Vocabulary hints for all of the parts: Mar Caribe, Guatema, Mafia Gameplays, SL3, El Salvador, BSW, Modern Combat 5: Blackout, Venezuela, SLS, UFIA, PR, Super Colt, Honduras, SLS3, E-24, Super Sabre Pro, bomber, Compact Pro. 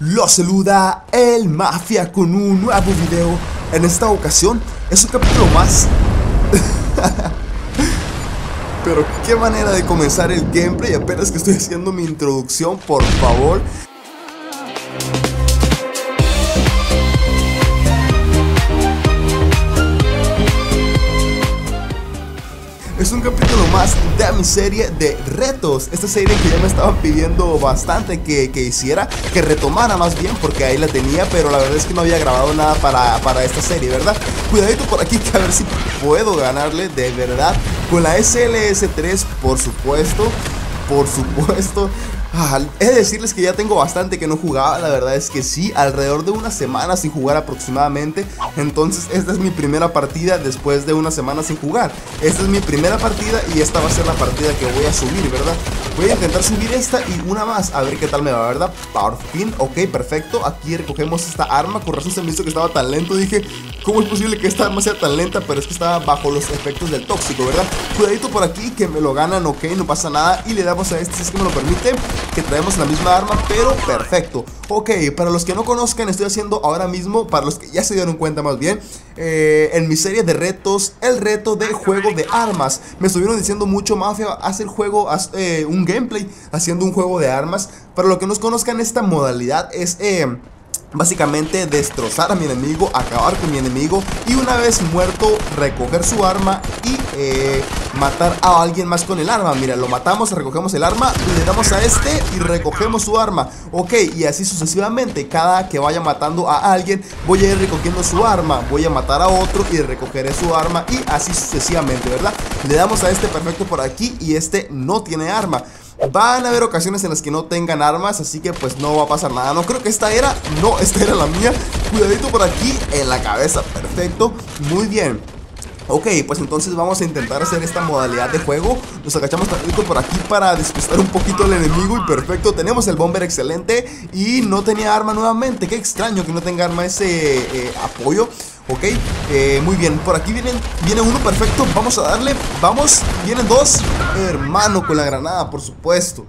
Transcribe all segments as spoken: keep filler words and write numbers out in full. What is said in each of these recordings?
Los saluda el Mafia con un nuevo video. En esta ocasión es un capítulo más. Pero qué manera de comenzar el gameplay, apenas que estoy haciendo mi introducción, por favor. Es un capítulo más de mi serie de retos. Esta serie que ya me estaban pidiendo bastante que, que hiciera, que retomara más bien, porque ahí la tenía, pero la verdad es que no había grabado nada para, para esta serie, ¿verdad? Cuidadito por aquí, que a ver si puedo ganarle de verdad con la S L S tres, por supuesto. Por supuesto. Ah, he de decirles que ya tengo bastante que no jugaba, la verdad es que sí, alrededor de una semana sin jugar aproximadamente. Entonces esta es mi primera partida después de una semana sin jugar. Esta es mi primera partida y esta va a ser la partida que voy a subir, ¿verdad? Voy a intentar subir esta y una más, a ver qué tal me va, ¿verdad? Por fin, ok, perfecto, aquí recogemos esta arma. Con razón se me hizo que estaba tan lento, dije, ¿cómo es posible que esta arma sea tan lenta? Pero es que estaba bajo los efectos del tóxico, ¿verdad? Cuidadito por aquí, que me lo ganan, ok, no pasa nada. Y le damos a este, si es que me lo permite, que traemos la misma arma, pero perfecto. Ok, para los que no conozcan, estoy haciendo ahora mismo, para los que ya se dieron cuenta más bien, eh, en mi serie de retos, el reto de juego de armas. Me estuvieron diciendo mucho, Mafia, haz el juego, haz, eh, un gameplay haciendo un juego de armas. Para los que no conozcan, esta modalidad es... Eh, básicamente destrozar a mi enemigo, acabar con mi enemigo y una vez muerto recoger su arma y eh, matar a alguien más con el arma. Mira, lo matamos, recogemos el arma, le damos a este y recogemos su arma. Ok, y así sucesivamente, cada que vaya matando a alguien voy a ir recogiendo su arma, voy a matar a otro y recogeré su arma y así sucesivamente, ¿verdad? Le damos a este, perfecto, por aquí, y este no tiene arma. Van a haber ocasiones en las que no tengan armas, así que pues no va a pasar nada. No creo que esta era, no, esta era la mía. Cuidadito por aquí, en la cabeza, perfecto, muy bien. Ok, pues entonces vamos a intentar hacer esta modalidad de juego. Nos agachamos tantito por aquí para despistar un poquito al enemigo y perfecto, tenemos el bomber, excelente. Y no tenía arma nuevamente, qué extraño que no tenga arma ese eh, apoyo. Ok, eh, muy bien, por aquí vienen, viene uno, perfecto, vamos a darle, vamos, vienen dos, hermano, con la granada, por supuesto.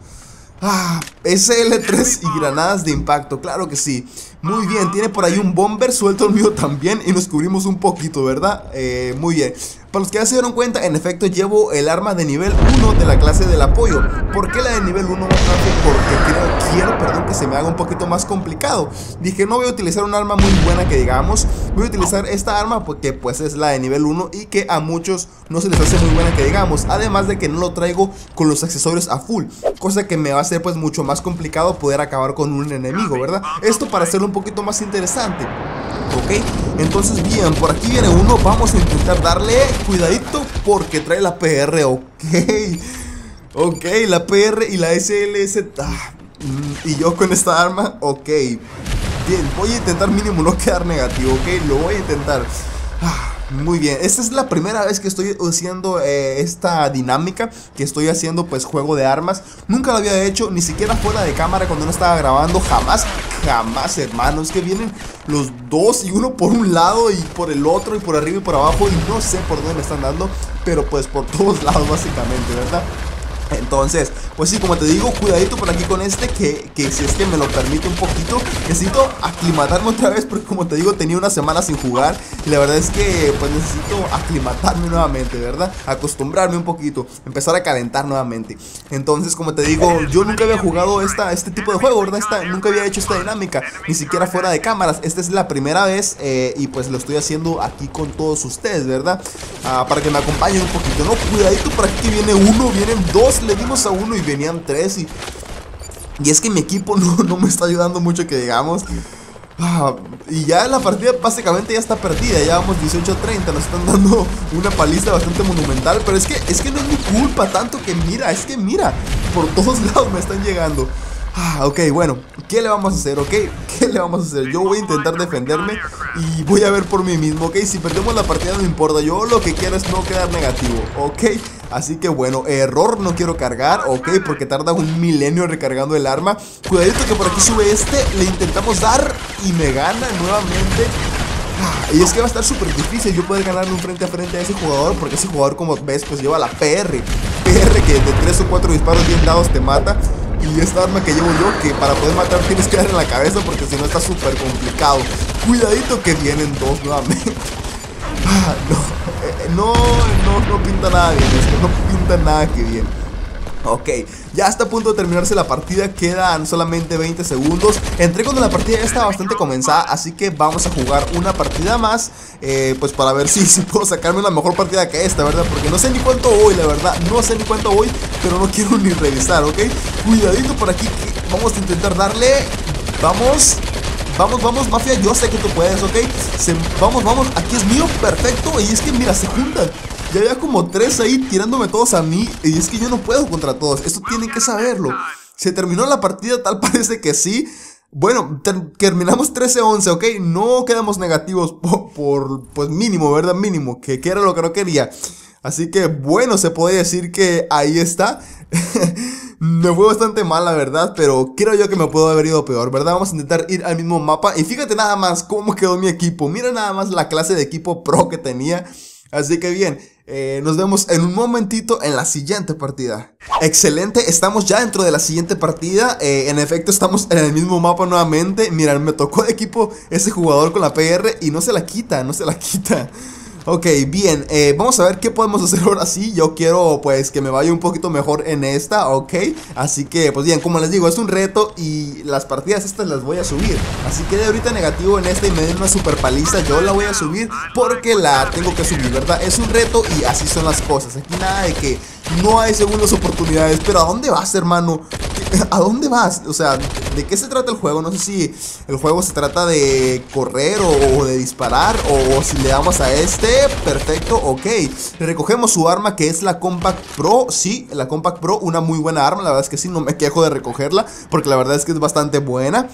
Ah, S L tres y granadas de impacto, claro que sí. Muy bien, tiene por ahí un bomber, suelto el mío también y nos cubrimos un poquito, ¿verdad? Eh, muy bien. Para los que ya se dieron cuenta, en efecto llevo el arma de nivel uno de la clase del apoyo. ¿Por qué la de nivel uno? Porque quiero, quiero perdón, que se me haga un poquito más complicado. Dije, no voy a utilizar un arma muy buena que digamos, voy a utilizar esta arma porque pues es la de nivel uno y que a muchos no se les hace muy buena que digamos. Además de que no lo traigo con los accesorios a full, cosa que me va a hacer pues mucho más complicado poder acabar con un enemigo, ¿verdad? Esto para hacerlo un poquito más interesante. Ok, entonces bien, por aquí viene uno, vamos a intentar darle, cuidadito porque trae la P R, ok. Ok, la P R y la S L S, ah, y yo con esta arma, ok. Bien, voy a intentar mínimo no quedar negativo, ok, lo voy a intentar. Ah, muy bien, esta es la primera vez que estoy haciendo eh, esta dinámica, que estoy haciendo pues juego de armas. Nunca lo había hecho, ni siquiera fuera de cámara cuando no estaba grabando, jamás, jamás, hermanos, que vienen los dos y uno por un lado y por el otro y por arriba y por abajo y no sé por dónde me están dando, pero pues por todos lados básicamente, ¿verdad? Entonces, pues sí, como te digo, cuidadito por aquí con este, que, que si es que me lo permite un poquito. Necesito aclimatarme otra vez porque como te digo, tenía una semana sin jugar y la verdad es que pues necesito aclimatarme nuevamente, ¿verdad? Acostumbrarme un poquito, empezar a calentar nuevamente. Entonces, como te digo, yo nunca había jugado esta, este tipo de juego, ¿verdad? Esta, nunca había hecho esta dinámica, ni siquiera fuera de cámaras. Esta es la primera vez eh, y pues lo estoy haciendo aquí con todos ustedes, ¿verdad? Ah, para que me acompañen un poquito, ¿no? Cuidadito por aquí, viene uno, vienen dos. Le dimos a uno y venían tres y, y es que mi equipo no, no me está ayudando mucho que digamos. Ah, y ya la partida básicamente ya está perdida. Ya vamos dieciocho a treinta, nos están dando una paliza bastante monumental. Pero es que, es que no es mi culpa tanto que mira, es que mira, por todos lados me están llegando. Ah, ok, bueno, ¿qué le vamos a hacer? Ok, ¿qué le vamos a hacer? Yo voy a intentar defenderme y voy a ver por mí mismo, ok. Si perdemos la partida no importa, yo lo que quiero es no quedar negativo, ok. Así que bueno, error, no quiero cargar, ok, porque tarda un milenio recargando el arma. Cuidadito que por aquí sube este, le intentamos dar y me gana nuevamente. Y es que va a estar súper difícil yo poder ganarle un frente a frente a ese jugador, porque ese jugador, como ves, pues lleva la P R P R que de tres o cuatro disparos bien dados te mata. y esta arma que llevo yo, que para poder matar tienes que darle en la cabeza, porque si no está súper complicado. Cuidadito que vienen dos nuevamente. Ah, no, no, no, no pinta nada bien esto, no pinta nada que bien. Ok, ya está a punto de terminarse la partida, quedan solamente veinte segundos. Entré cuando la partida ya estaba bastante comenzada, así que vamos a jugar una partida más, eh, pues para ver si, si puedo sacarme una mejor partida que esta, ¿verdad? Porque no sé ni cuánto voy, la verdad, no sé ni cuánto voy, pero no quiero ni revisar, ¿ok? Cuidadito por aquí, que vamos a intentar darle. Vamos, vamos, vamos, Mafia, yo sé que tú puedes, ¿ok? Se, vamos, vamos, aquí es mío, perfecto, y es que mira, se juntan. Ya había como tres ahí tirándome todos a mí, y es que yo no puedo contra todos. Esto tienen que saberlo. Se terminó la partida, tal parece que sí. Bueno, ter terminamos trece once, ok. No quedamos negativos por, por, pues mínimo, ¿verdad? Mínimo, que, que era lo que no quería. Así que bueno, se puede decir que ahí está. Me fue bastante mal, la verdad, pero creo yo que me puedo haber ido peor, ¿verdad? Vamos a intentar ir al mismo mapa, y fíjate nada más cómo quedó mi equipo. Mira nada más la clase de equipo pro que tenía. Así que bien, eh, nos vemos en un momentito en la siguiente partida. Excelente, estamos ya dentro de la siguiente partida, eh, en efecto estamos en el mismo mapa nuevamente. Mirad, me tocó de equipo ese jugador con la P R y no se la quita, no se la quita. Ok, bien, eh, vamos a ver qué podemos hacer ahora sí. Yo quiero pues que me vaya un poquito mejor en esta, ok. Así que pues bien, como les digo, es un reto y las partidas estas las voy a subir. Así que de ahorita negativo en esta y me den una super paliza, yo la voy a subir porque la tengo que subir, ¿verdad? Es un reto y así son las cosas. Aquí nada de que no hay segundas oportunidades. Pero ¿a dónde vas, hermano? ¿A dónde vas? O sea, ¿de qué se trata el juego? No sé si el juego se trata de correr o, o de disparar, o, o si le damos a este, perfecto, ok. Recogemos su arma, que es la Compact Pro. Sí, la Compact Pro, una muy buena arma. La verdad es que sí, no me quejo de recogerla, porque la verdad es que es bastante buena.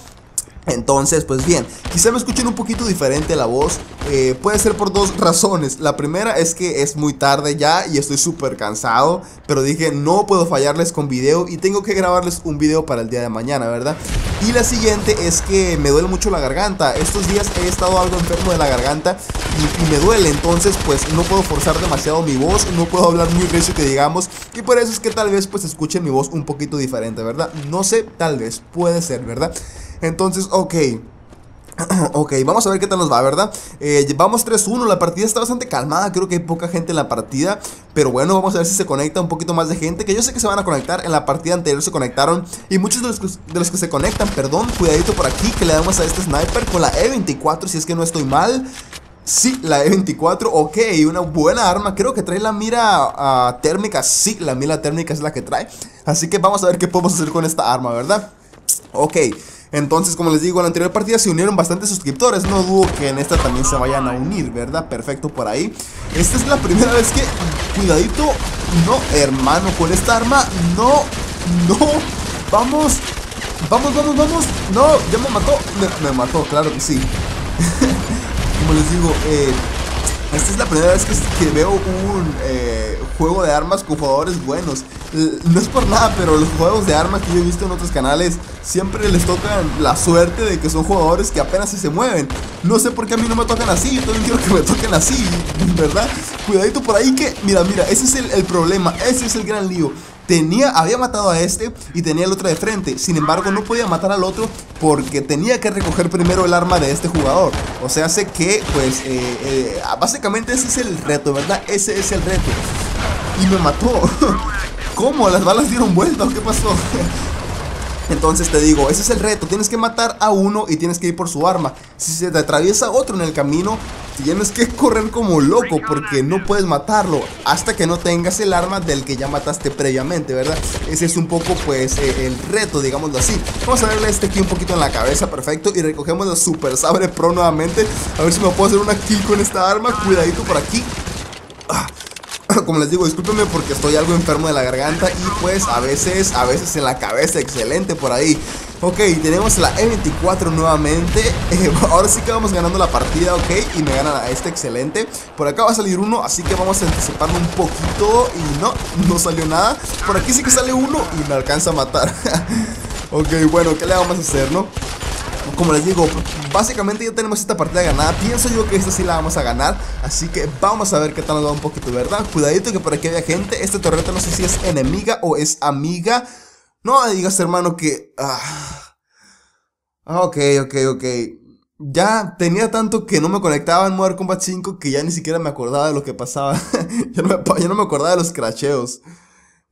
Entonces, pues bien, quizá me escuchen un poquito diferente la voz, eh, puede ser por dos razones. La primera es que es muy tarde ya y estoy súper cansado, pero dije, no puedo fallarles con video y tengo que grabarles un video para el día de mañana, ¿verdad? Y la siguiente es que me duele mucho la garganta. Estos días he estado algo enfermo de la garganta y, y me duele, entonces pues no puedo forzar demasiado mi voz, no puedo hablar muy recio que digamos, y por eso es que tal vez pues escuchen mi voz un poquito diferente, ¿verdad? No sé, tal vez, puede ser, ¿verdad? Entonces, ok. Ok, vamos a ver qué tal nos va, ¿verdad? Eh, llevamos tres uno, la partida está bastante calmada. Creo que hay poca gente en la partida, pero bueno, vamos a ver si se conecta un poquito más de gente, que yo sé que se van a conectar. En la partida anterior se conectaron, y muchos de los que, de los que se conectan, perdón. Cuidadito por aquí, que le damos a este sniper con la E veinticuatro, si es que no estoy mal. Sí, la E veinticuatro, ok, una buena arma. Creo que trae la mira uh, térmica. Sí, la mira térmica es la que trae. Así que vamos a ver qué podemos hacer con esta arma, ¿verdad? Ok. Entonces, como les digo, en la anterior partida se unieron bastantes suscriptores. No dudo que en esta también se vayan a unir, ¿verdad? Perfecto por ahí. Esta es la primera vez que... Cuidadito. No, hermano, con esta arma. No, no. Vamos. Vamos, vamos, vamos. No, ya me mató. Me, me mató, claro que sí. Como les digo, eh... esta es la primera vez que, que veo un eh, juego de armas con jugadores buenos. No es por nada, pero los juegos de armas que yo he visto en otros canales siempre les tocan la suerte de que son jugadores que apenas se mueven. No sé por qué a mí no me tocan así, yo también quiero que me toquen así, ¿verdad? Cuidadito por ahí que, mira, mira, ese es el, el problema, ese es el gran lío. Tenía, había matado a este y tenía el otro de frente. Sin embargo, no podía matar al otro porque tenía que recoger primero el arma de este jugador. O sea, hace que, pues, eh, eh, básicamente ese es el reto, ¿verdad? Ese es el reto. Y me mató. ¿Cómo? ¿Las balas dieron vuelta o qué pasó? Entonces te digo, ese es el reto. Tienes que matar a uno y tienes que ir por su arma. Si se te atraviesa otro en el camino, tienes que correr como loco, porque no puedes matarlo hasta que no tengas el arma del que ya mataste previamente, ¿verdad? Ese es un poco pues eh, el reto, digámoslo así. Vamos a darle este aquí un poquito en la cabeza, perfecto. Y recogemos la Super Sabre Pro nuevamente. A ver si me puedo hacer una kill con esta arma. Cuidadito por aquí. Ah. Como les digo, discúlpenme porque estoy algo enfermo de la garganta y pues a veces, a veces en la cabeza, excelente por ahí. Ok, tenemos la E veinticuatro nuevamente, eh, ahora sí que vamos ganando la partida, ok, y me ganan a este, excelente. Por acá va a salir uno, así que vamos a anticiparlo un poquito y no, no salió nada. Por aquí sí que sale uno y me alcanza a matar. Ok, bueno, ¿qué le vamos a hacer, no? Como les digo, básicamente ya tenemos esta partida ganada. Pienso yo que esta sí la vamos a ganar. Así que vamos a ver qué tal nos va un poquito, ¿verdad? Cuidadito que por aquí había gente. Esta torreta no sé si es enemiga o es amiga. No digas, hermano, que... Ah. Ok, ok, ok. Ya tenía tanto que no me conectaba en Modern Combat cinco que ya ni siquiera me acordaba de lo que pasaba. ya, no me, ya no me acordaba de los crasheos.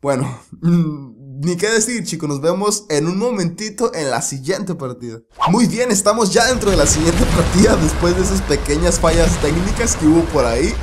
Bueno, ni qué decir, chicos, nos vemos en un momentito en la siguiente partida. Muy bien, estamos ya dentro de la siguiente partida después de esas pequeñas fallas técnicas que hubo por ahí.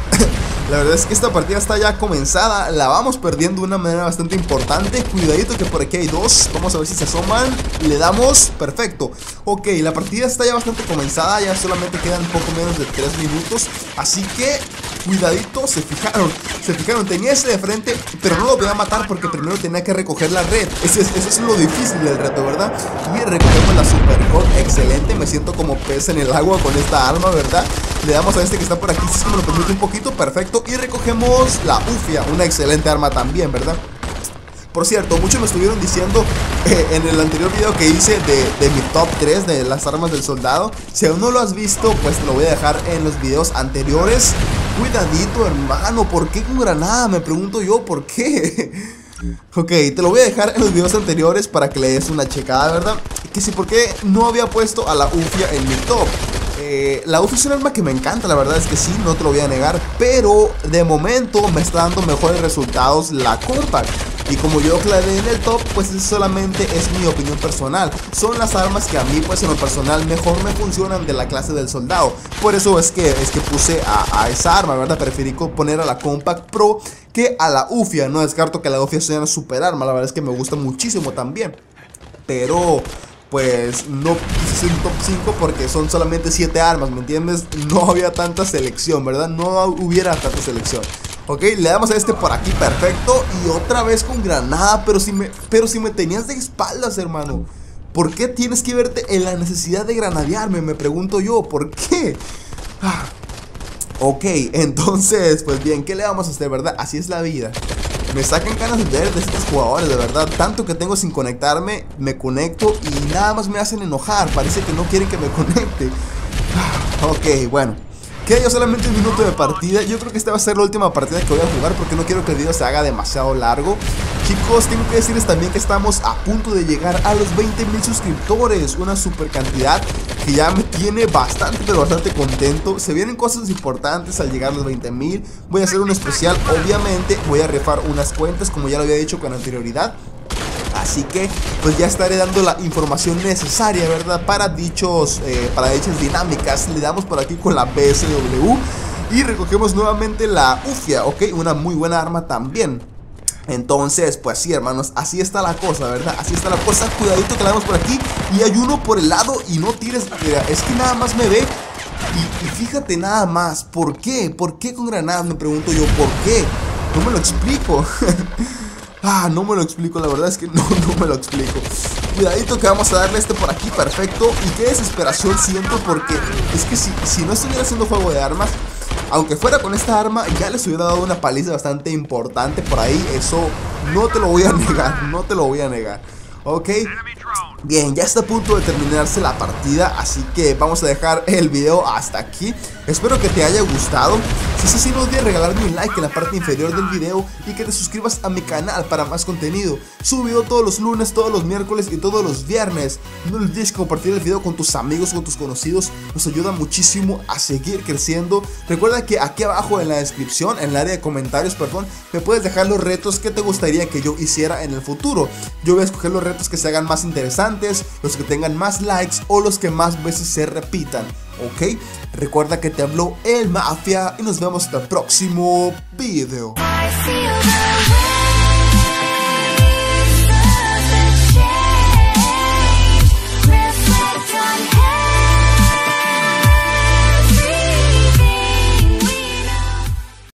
La verdad es que esta partida está ya comenzada, la vamos perdiendo de una manera bastante importante. Cuidadito que por aquí hay dos, vamos a ver si se asoman. Le damos, perfecto. Ok, la partida está ya bastante comenzada, ya solamente quedan poco menos de tres minutos. Así que, cuidadito, se fijaron, se fijaron, tenía ese de frente, pero no lo podía matar porque primero tenía que recoger la red. Eso es, eso es lo difícil del reto, ¿verdad? Y recogemos la Super Colt, excelente, me siento como pez en el agua con esta arma, ¿verdad? Le damos a este que está por aquí, si es que me lo permite un poquito, perfecto. Y recogemos la U F I A, una excelente arma también, ¿verdad? Por cierto, muchos me estuvieron diciendo eh, en el anterior video que hice de, de mi top tres de las armas del soldado. Si aún no lo has visto, pues te lo voy a dejar en los videos anteriores. Cuidadito, hermano, ¿por qué con granada? Me pregunto yo, ¿por qué? Ok, te lo voy a dejar en los videos anteriores para que le des una checada, ¿verdad? Que si, ¿por qué no había puesto a la U F I A en mi top? Eh, la U F I A es un arma que me encanta, la verdad es que sí, no te lo voy a negar. Pero de momento me está dando mejores resultados la Compact. Y como yo aclaré en el top, pues solamente es mi opinión personal. Son las armas que a mí, pues en lo personal, mejor me funcionan de la clase del soldado. Por eso es que, es que puse a, a esa arma, ¿verdad? Preferí poner a la Compact Pro que a la U F I A. No descarto que la U F I A sea una super arma, la verdad es que me gusta muchísimo también. Pero... pues no hice un top cinco porque son solamente siete armas, ¿me entiendes? No había tanta selección, ¿verdad? No hubiera tanta selección. Ok, le damos a este por aquí, perfecto. Y otra vez con granada, pero si me, pero si me tenías de espaldas, hermano. ¿Por qué tienes que verte en la necesidad de granadearme? Me pregunto yo, ¿por qué? Ah. Ok, entonces, pues bien, ¿qué le vamos a hacer, verdad? Así es la vida. Me sacan ganas de ver de estos jugadores, de verdad. Tanto que tengo sin conectarme, me conecto y nada más me hacen enojar. Parece que no quieren que me conecte. Ok, bueno. Queda yo solamente un minuto de partida. Yo creo que esta va a ser la última partida que voy a jugar porque no quiero que el video se haga demasiado largo. Chicos, tengo que decirles también que estamos a punto de llegar a los veinte mil suscriptores. Una super cantidad que ya me tiene bastante, pero bastante contento. Se vienen cosas importantes al llegar a los veinte mil. Voy a hacer un especial, obviamente. Voy a rifar unas cuentas, como ya lo había dicho con anterioridad. Así que, pues ya estaré dando la información necesaria, ¿verdad? Para dichos, eh, para dichas dinámicas. Le damos por aquí con la B S W y recogemos nuevamente la U F I A, ¿ok? Una muy buena arma también. Entonces, pues sí, hermanos, así está la cosa, ¿verdad? Así está la cosa. Cuidadito que la damos por aquí. Y hay uno por el lado y no tires. Es que nada más me ve. Y, y fíjate nada más. ¿Por qué? ¿Por qué con granadas? Me pregunto yo, ¿por qué? No me lo explico. Ah, no me lo explico, la verdad es que no, no me lo explico. Cuidadito que vamos a darle este por aquí, perfecto. Y qué desesperación siento porque es que si, si no estuviera haciendo juego de armas, aunque fuera con esta arma, ya les hubiera dado una paliza bastante importante por ahí. Eso no te lo voy a negar, no te lo voy a negar. Ok, bien, ya está a punto de terminarse la partida, así que vamos a dejar el video hasta aquí. Espero que te haya gustado. Si es así, no olvides regalarme un like en la parte inferior del video y que te suscribas a mi canal para más contenido. Subo video todos los lunes, todos los miércoles y todos los viernes. No olvides compartir el video con tus amigos, con tus conocidos. Nos ayuda muchísimo a seguir creciendo. Recuerda que aquí abajo en la descripción, en el área de comentarios, perdón, me puedes dejar los retos que te gustaría que yo hiciera en el futuro. Yo voy a escoger los retos que se hagan más interesantes, los que tengan más likes o los que más veces se repitan, ¿ok? Recuerda que te habló el Mafia y nos vemos hasta el próximo video.